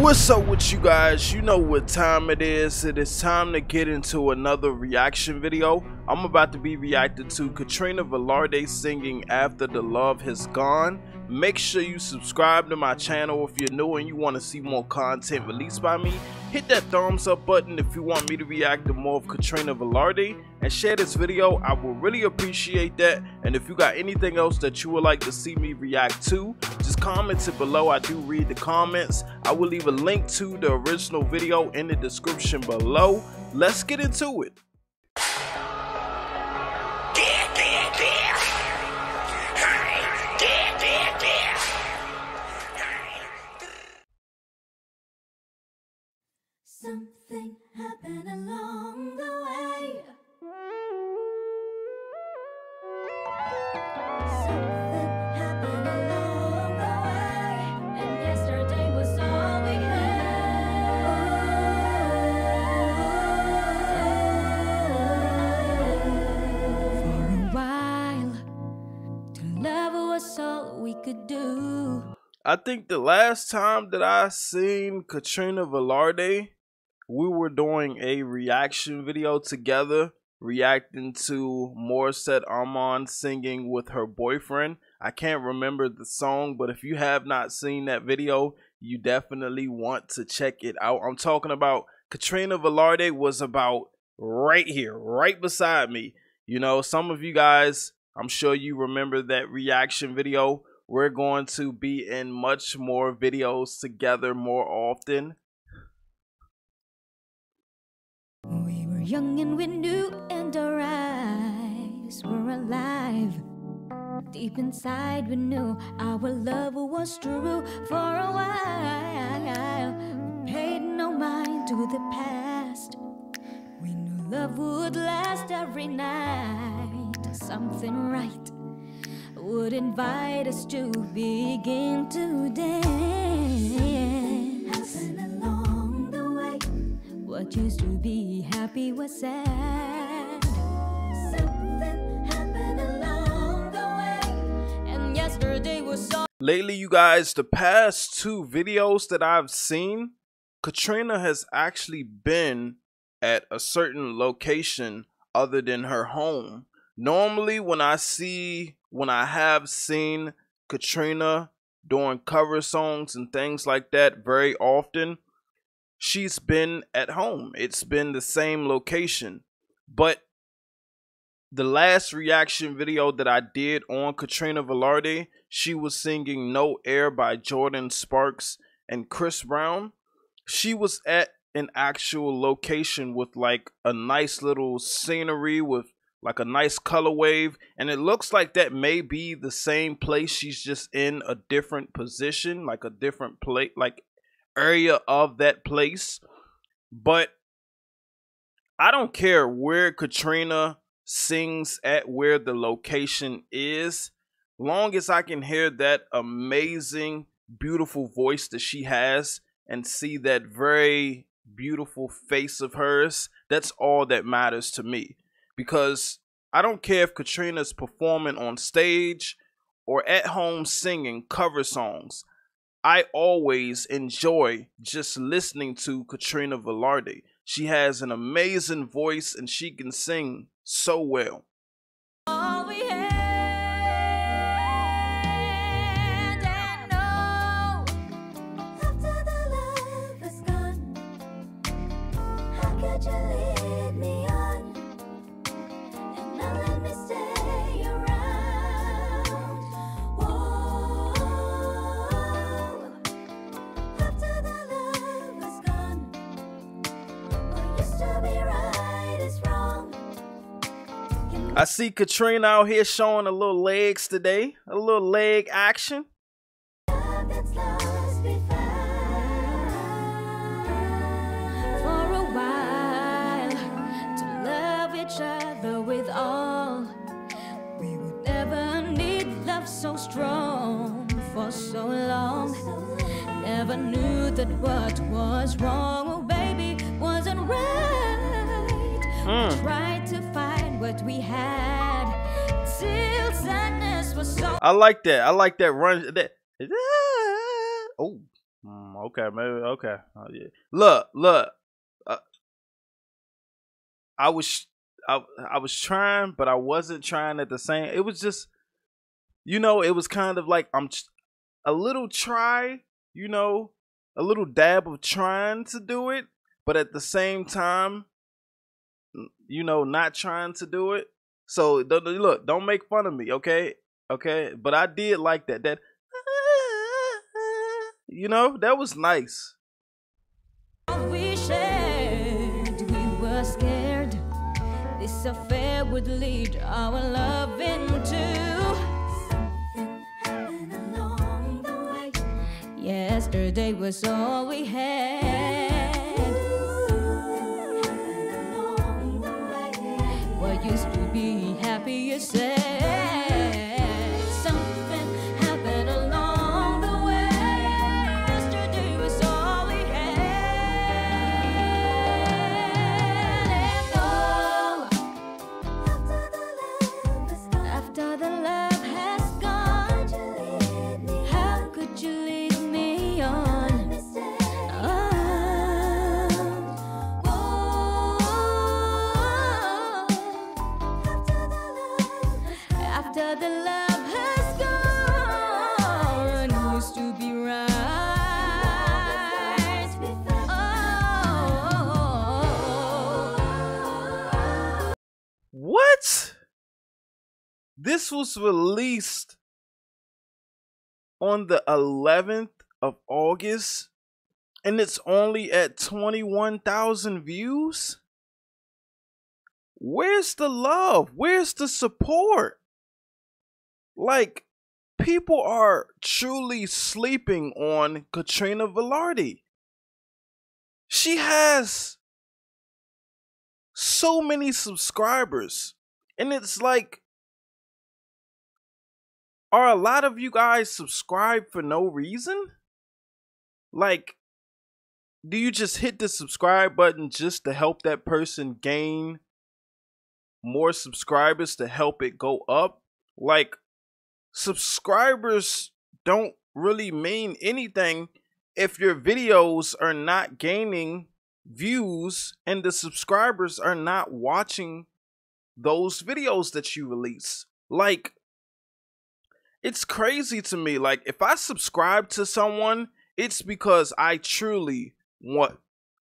What's up with you guys? You know what time it is. It is time to get into another reaction video. I'm about to be reacting to Katrina Velarde singing After the Love Has Gone. Make sure you subscribe to my channel if you're new and you want to see more content released by me. Hit that thumbs up button if you want me to react to more of Katrina Velarde, and share this video. I will really appreciate that. And if you got anything else that you would like to see me react to, just comment it below. I do read the comments. I will leave a link to the original video in the description below. Let's get into it. Something happened along the way. I think the last time that I seen Katrina Velarde, we were doing a reaction video together, reacting to Morissette Amon singing with her boyfriend. I can't remember the song, but if you have not seen that video, you definitely want to check it out. I'm talking about Katrina Velarde was about right here, right beside me. You know, some of you guys, I'm sure you remember that reaction video. We're going to be in much more videos together more often. We were young and we knew, and our eyes were alive. Deep inside we knew our love was true. For a while we paid no mind to the past. We knew love would last every night. Something right would invite us to begin to dance. Something happened along the way. What used to be happy was sad. Something happened along the way, and yesterday was so. Lately, you guys, the past two videos that I've seen, Katrina has actually been at a certain location other than her home. Normally, when I have seen Katrina doing cover songs and things like that, very often she's been at home. It's been the same location. But the last reaction video that I did on Katrina Velarde, she was singing No Air by Jordan Sparks and Chris Brown. She was at an actual location with like a nice little scenery with like a nice color wave, and it looks like that may be the same place. She's just in a different position, like a different place, like area of that place. But I don't care where Katrina sings at, where the location is, long as I can hear that amazing, beautiful voice that she has and see that very beautiful face of hers. That's all that matters to me. Because I don't care if Katrina's performing on stage or at home singing cover songs. I always enjoy just listening to Katrina Velarde. She has an amazing voice and she can sing so well. All we have. I see Katrina out here showing a little legs today, a little leg action. For a while, to love each other with all, we would never need love so strong for so long. Never knew that what was wrong, oh baby, wasn't right. We tried to find what we had till sadness was so. I like that. I like that run. That. Oh, Okay, maybe. Okay. Oh, yeah. Look. I was trying, but I wasn't trying at the same. It was just, it was kind of like I'm a little try, a little dab of trying to do it, but at the same time, not trying to do it. So look, don't make fun of me, okay? Okay, but I did like that. That, that was nice. We shared, we were scared this affair would lead our love into something along the way. Yesterday was all we had. Something along the way. What used to be happy is sad. Something happened along the way. Yesterday was all we had. Oh, after the love has gone, how could you leave me on? Oh, oh, after the love has gone, used to be right. Oh. What? This was released on the 11th of August, and it's only at 21,000 views. Where's the love? Where's the support? Like, people are truly sleeping on Katrina Velarde. She has so many subscribers, and it's like, are a lot of you guys subscribed for no reason? Like, do you just hit the subscribe button just to help that person gain more subscribers to help it go up? Like, subscribers don't really mean anything if your videos are not gaining views and the subscribers are not watching those videos that you release. Like, it's crazy to me. Like, if I subscribe to someone, it's because I truly want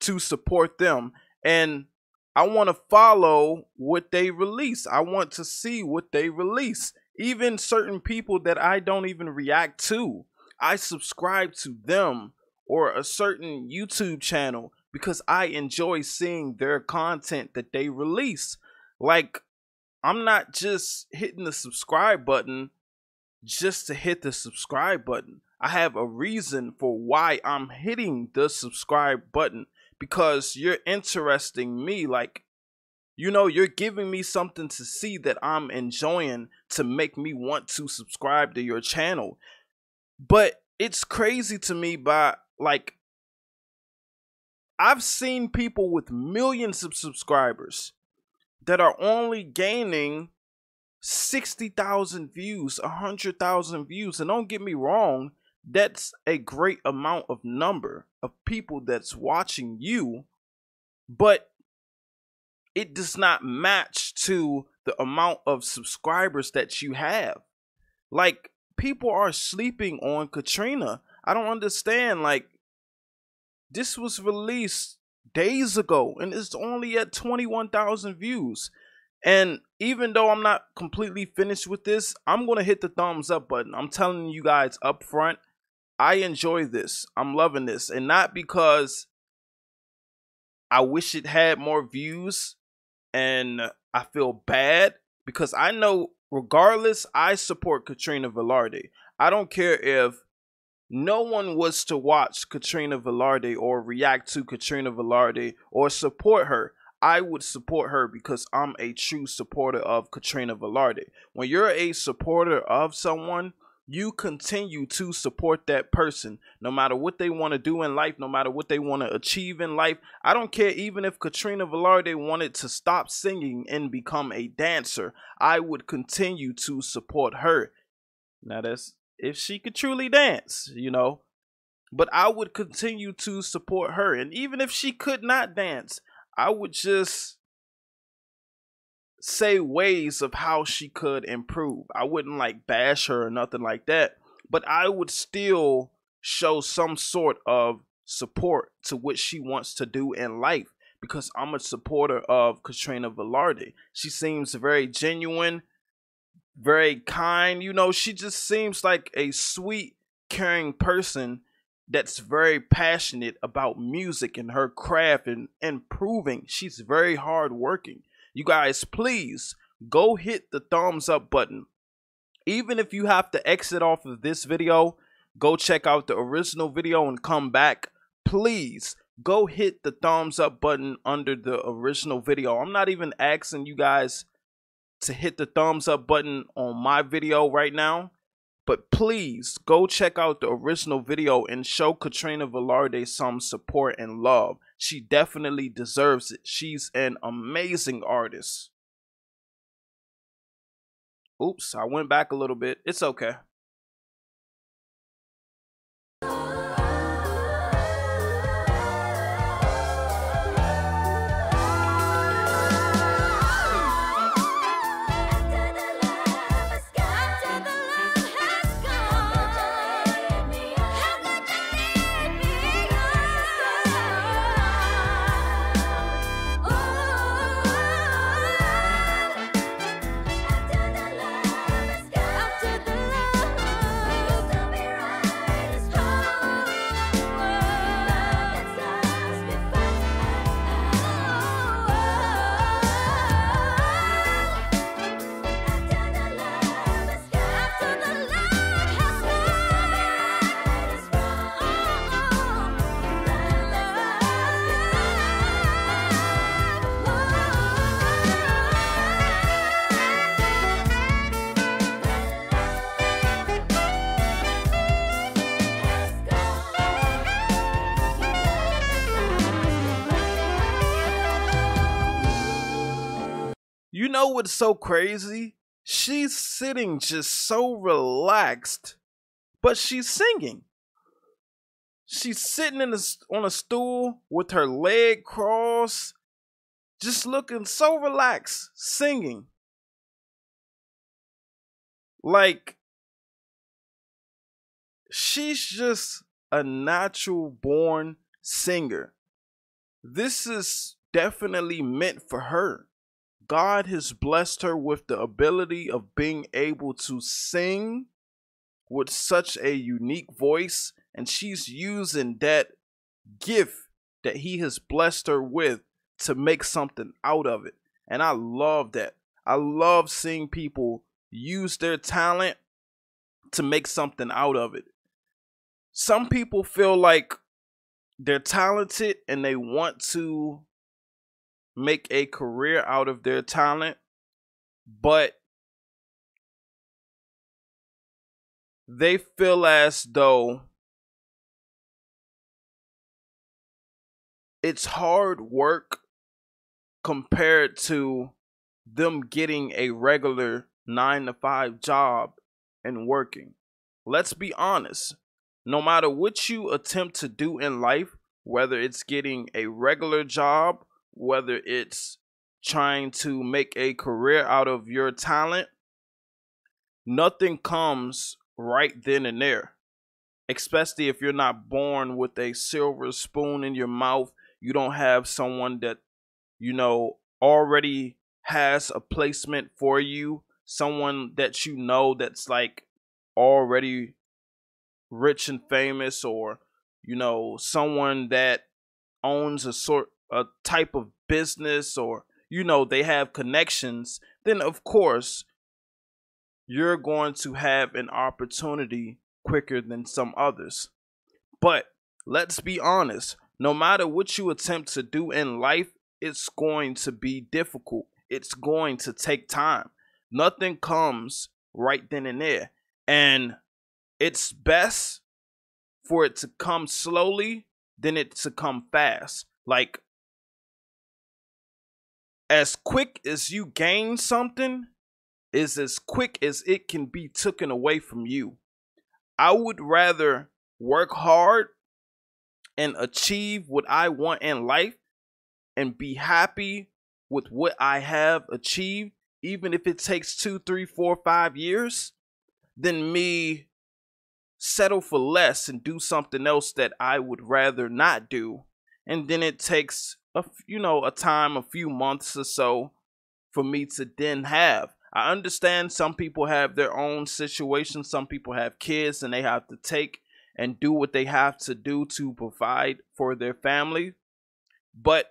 to support them. And I want to follow what they release. I want to see what they release. Even certain people that I don't even react to, I subscribe to them or a certain YouTube channel because I enjoy seeing their content that they release. Like, I'm not just hitting the subscribe button just to hit the subscribe button. I have a reason for why I'm hitting the subscribe button, because you're interesting me. Like, you're giving me something to see that I'm enjoying to make me want to subscribe to your channel. But it's crazy to me by, like, I've seen people with millions of subscribers that are only gaining 60,000 views, 100,000 views. And don't get me wrong, that's a great amount of number of people that's watching you, but it does not match to the amount of subscribers that you have. Like, people are sleeping on Katrina. I don't understand. Like, this was released days ago and it's only at 21,000 views. And even though I'm not completely finished with this, I'm going to hit the thumbs up button. I'm telling you guys up front, I enjoy this. I'm loving this. And not because I wish it had more views and I feel bad, because I know regardless, I support Katrina Velarde. I don't care if no one was to watch Katrina Velarde or react to Katrina Velarde or support her. I would support her because I'm a true supporter of Katrina Velarde. When you're a supporter of someone, you continue to support that person no matter what they want to do in life, no matter what they want to achieve in life. I don't care even if Katrina Velarde wanted to stop singing and become a dancer, I would continue to support her. Now, that's if she could truly dance, But I would continue to support her. And even if she could not dance, I would just say ways of how she could improve. I wouldn't like bash her or nothing like that, but I would still show some sort of support to what she wants to do in life, because I'm a supporter of Katrina Velarde. She seems very genuine, very kind. You know, she just seems like a sweet, caring person that's very passionate about music and her craft and improving. She's very hardworking. You guys, please go hit the thumbs up button. Even if you have to exit off of this video, go check out the original video and come back. Please go hit the thumbs up button under the original video. I'm not even asking you guys to hit the thumbs up button on my video right now, but please go check out the original video and show Katrina Velarde some support and love. She definitely deserves it. She's an amazing artist. Oops, I went back a little bit. It's okay. You know what's so crazy? She's sitting just so relaxed, but she's singing. She's sitting on a stool with her leg crossed, just looking so relaxed, singing. Like, she's just a natural born singer. This is definitely meant for her. God has blessed her with the ability of being able to sing with such a unique voice, and she's using that gift that he has blessed her with to make something out of it. And I love that. I love seeing people use their talent to make something out of it. Some people feel like they're talented and they want to make a career out of their talent, but they feel as though it's hard work compared to them getting a regular 9-to-5 job and working. Let's be honest, no matter what you attempt to do in life, whether it's getting a regular job, whether it's trying to make a career out of your talent, nothing comes right then and there. Especially if you're not born with a silver spoon in your mouth, you don't have someone that, you know, already has a placement for you, someone that you know that's like already rich and famous, or, you know, someone that owns a type of business, or, you know, they have connections. Then of course you're going to have an opportunity quicker than some others. But let's be honest, no matter what you attempt to do in life, it's going to be difficult. It's going to take time. Nothing comes right then and there, and it's best for it to come slowly than it to come fast. Like, as quick as you gain something is as quick as it can be taken away from you. I would rather work hard and achieve what I want in life and be happy with what I have achieved, even if it takes 2, 3, 4, 5 years, than me settle for less and do something else that I would rather not do. And then it takes a few months or so for me to then have. I understand some people have their own situations. Some people have kids and they have to take and do what they have to do to provide for their family. But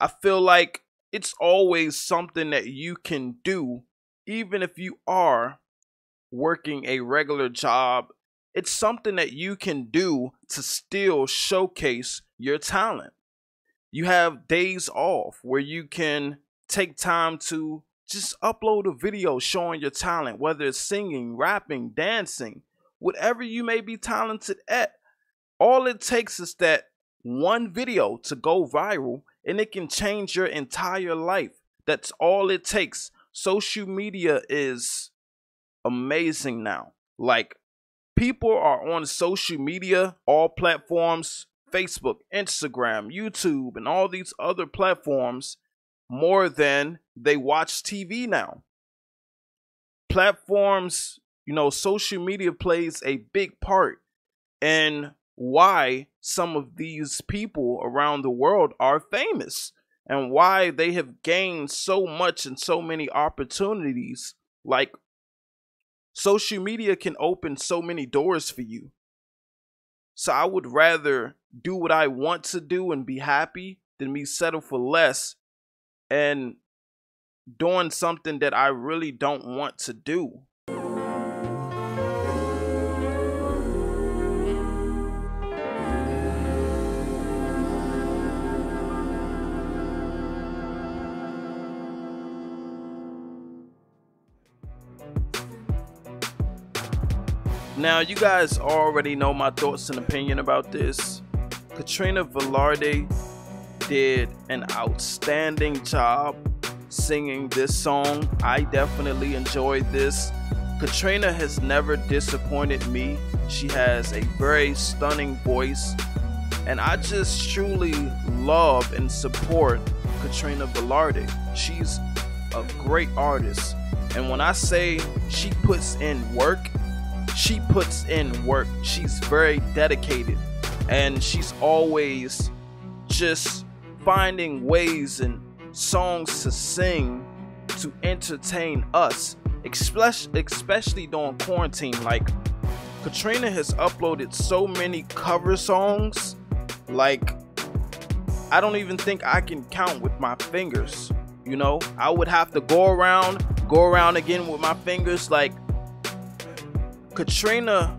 I feel like it's always something that you can do, even if you are working a regular job. It's something that you can do to still showcase your talent. You have days off where you can take time to just upload a video showing your talent, whether it's singing, rapping, dancing, whatever you may be talented at. All it takes is that one video to go viral and it can change your entire life. That's all it takes. Social media is amazing now. Like, people are on social media, all platforms, Facebook, Instagram, YouTube, and all these other platforms more than they watch TV now. Platforms, social media plays a big part in why some of these people around the world are famous and why they have gained so much and so many opportunities. Like, social media can open so many doors for you. So I would rather do what I want to do and be happy than me settle for less and doing something that I really don't want to do. Now, you guys already know my thoughts and opinion about this. Katrina Velarde did an outstanding job singing this song. I definitely enjoyed this. Katrina has never disappointed me. She has a very stunning voice, and I just truly love and support Katrina Velarde. She's a great artist, and when I say she puts in work, she puts in work. She's very dedicated, and she's always just finding ways and songs to sing to entertain us, especially during quarantine. Like, Katrina has uploaded so many cover songs, like, I don't even think I can count with my fingers. I would have to go around again with my fingers. Like, Katrina,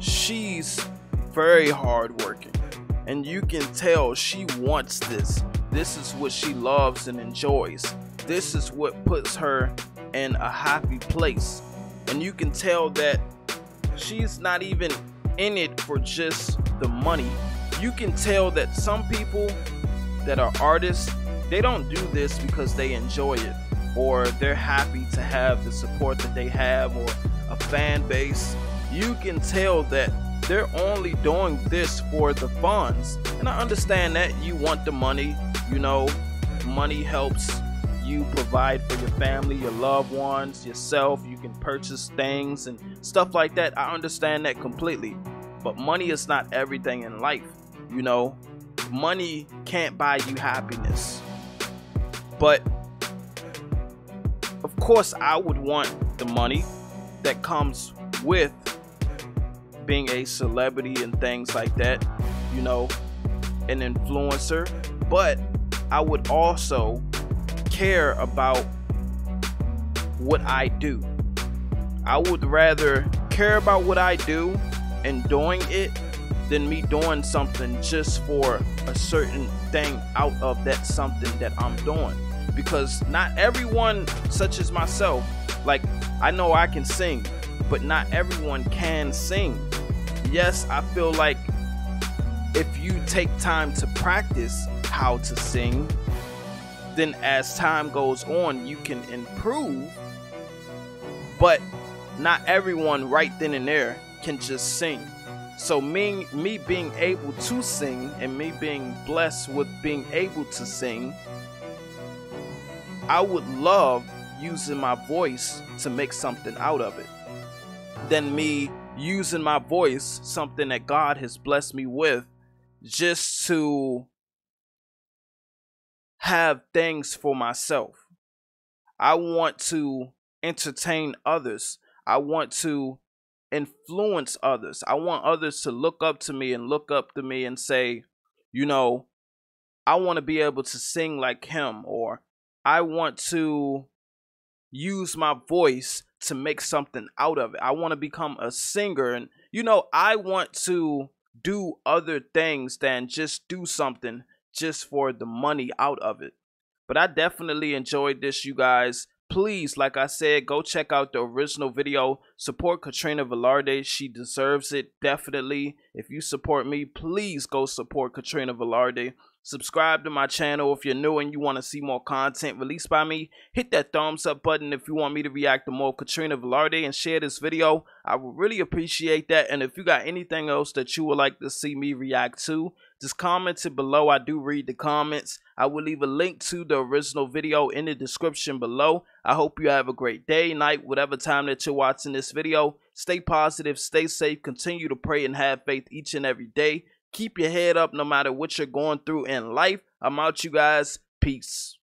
she's very hardworking, and you can tell she wants this. This is what she loves and enjoys. This is what puts her in a happy place, and you can tell that she's not even in it for just the money. You can tell that some people that are artists, they don't do this because they enjoy it or they're happy to have the support that they have or a fan base. You can tell that they're only doing this for the funds, and I understand that you want the money. Money helps you provide for your family, your loved ones, yourself. You can purchase things and stuff like that. I understand that completely, but money is not everything in life. Money can't buy you happiness, but of course I would want the money that comes with being a celebrity and things like that, an influencer. But I would also care about what I do. I would rather care about what I do and doing it than me doing something just for a certain thing out of that something that I'm doing. Because not everyone, such as myself, like, I know I can sing, but not everyone can sing. Yes, I feel like if you take time to practice how to sing, then as time goes on, you can improve. But not everyone right then and there can just sing. So me being able to sing and me being blessed with being able to sing, I would love using my voice to make something out of it than me using my voice, something that God has blessed me with, just to have things for myself. I want to entertain others. I want to influence others. I want others to look up to me and say, you know, I want to be able to sing like him, or I want to use my voice to make something out of it. I want to become a singer. And, you know, I want to do other things than just do something just for the money out of it. But I definitely enjoyed this, you guys. Please, like I said, go check out the original video. Support Katrina Velarde. She deserves it, definitely. If you support me, please go support Katrina Velarde. Subscribe to my channel if you're new and you want to see more content released by me. Hit that thumbs up button if you want me to react to more Katrina Velarde, and share this video. I would really appreciate that. And if you got anything else that you would like to see me react to, just comment it below. I do read the comments. I will leave a link to the original video in the description below. I hope you have a great day, night, whatever time that you're watching this video. Stay positive, stay safe, continue to pray and have faith each and every day. Keep your head up no matter what you're going through in life. I'm out, you guys. Peace.